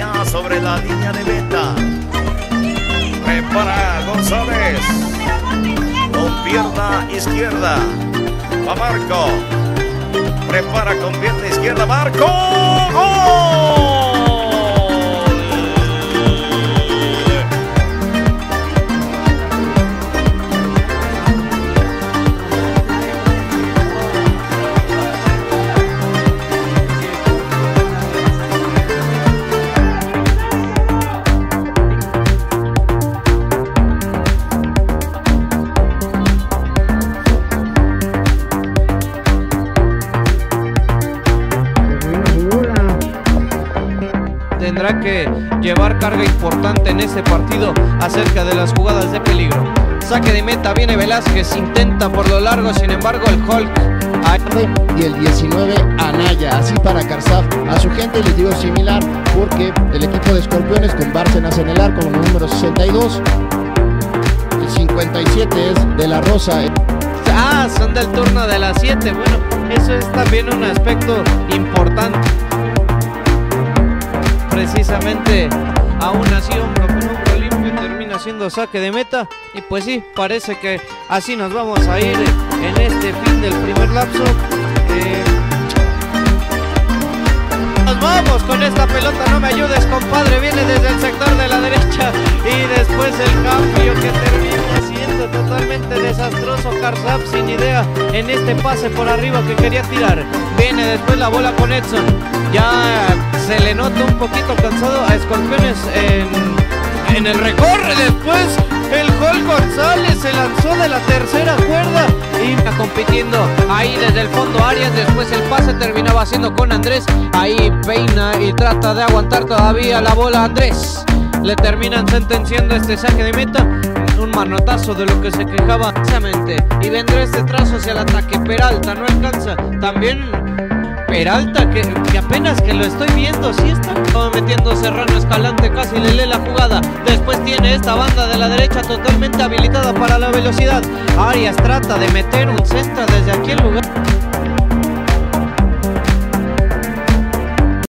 allá sobre la línea de meta. Prepara González con pierna izquierda. Va Marco. Prepara con pierna izquierda. Marco. ¡Gol! Tendrá que llevar carga importante en ese partido acerca de las jugadas de peligro. Saque de meta, viene Velázquez, intenta por lo largo, sin embargo el Hulk. Y el 19 Anaya, así para Karzav. A su gente les digo similar, porque el equipo de Escorpiones con Bárcenas en el arco, con el número 62. El 57 es de la Rosa. Ah, son del turno de las 7, bueno, eso es también un aspecto importante. Precisamente, aún así, hombro con hombro limpio, termina siendo saque de meta. Y pues sí, parece que así nos vamos a ir en este fin del primer lapso. Nos vamos con esta pelota, no me ayudes, compadre. Viene desde el sector de la derecha y después el cambio que termina siendo totalmente desastroso. Karzav sin idea en este pase por arriba que quería tirar. Viene después la bola con Edson. Ya se le nota un poquito cansado a Escorpiones en el recorre. Después el Hulk González se lanzó de la tercera cuerda y está compitiendo ahí desde el fondo Arias. Después el pase terminaba haciendo con Andrés. Ahí peina y trata de aguantar todavía la bola a Andrés. Le terminan sentenciando este saque de meta. Un manotazo de lo que se quejaba precisamente. Y vendrá este trazo hacia el ataque. Peralta no alcanza. También Peralta, que apenas que lo estoy viendo, sí está metiendo Serrano, Escalante casi le lee la jugada. Después tiene esta banda de la derecha totalmente habilitada para la velocidad. Arias trata de meter un centro desde aquel lugar.